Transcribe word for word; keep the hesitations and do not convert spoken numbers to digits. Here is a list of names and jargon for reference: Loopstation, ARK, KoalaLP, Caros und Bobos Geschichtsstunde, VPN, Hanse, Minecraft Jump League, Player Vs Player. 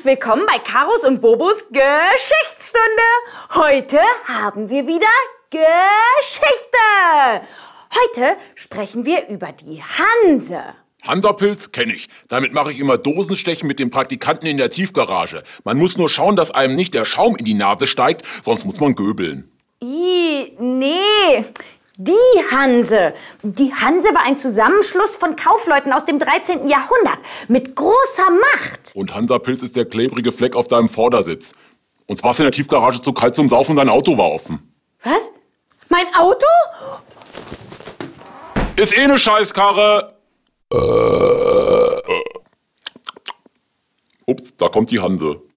herzlich willkommen bei Caros und Bobos Geschichtsstunde. Heute haben wir wieder Geschichte. Heute sprechen wir über die Hanse. Hanserpilz kenne ich. Damit mache ich immer Dosenstechen mit den Praktikanten in der Tiefgarage. Man muss nur schauen, dass einem nicht der Schaum in die Nase steigt, sonst muss man göbeln. Ih, nee. Die Hanse. Die Hanse war ein Zusammenschluss von Kaufleuten aus dem dreizehnten Jahrhundert mit großer Macht. Und Hanserpilz ist der klebrige Fleck auf deinem Vordersitz. Uns war es in der Tiefgarage zu kalt zum Saufen und dein Auto war offen. Was? Mein Auto? Ist eh ne Scheißkarre. Ups, da kommt die Hanse.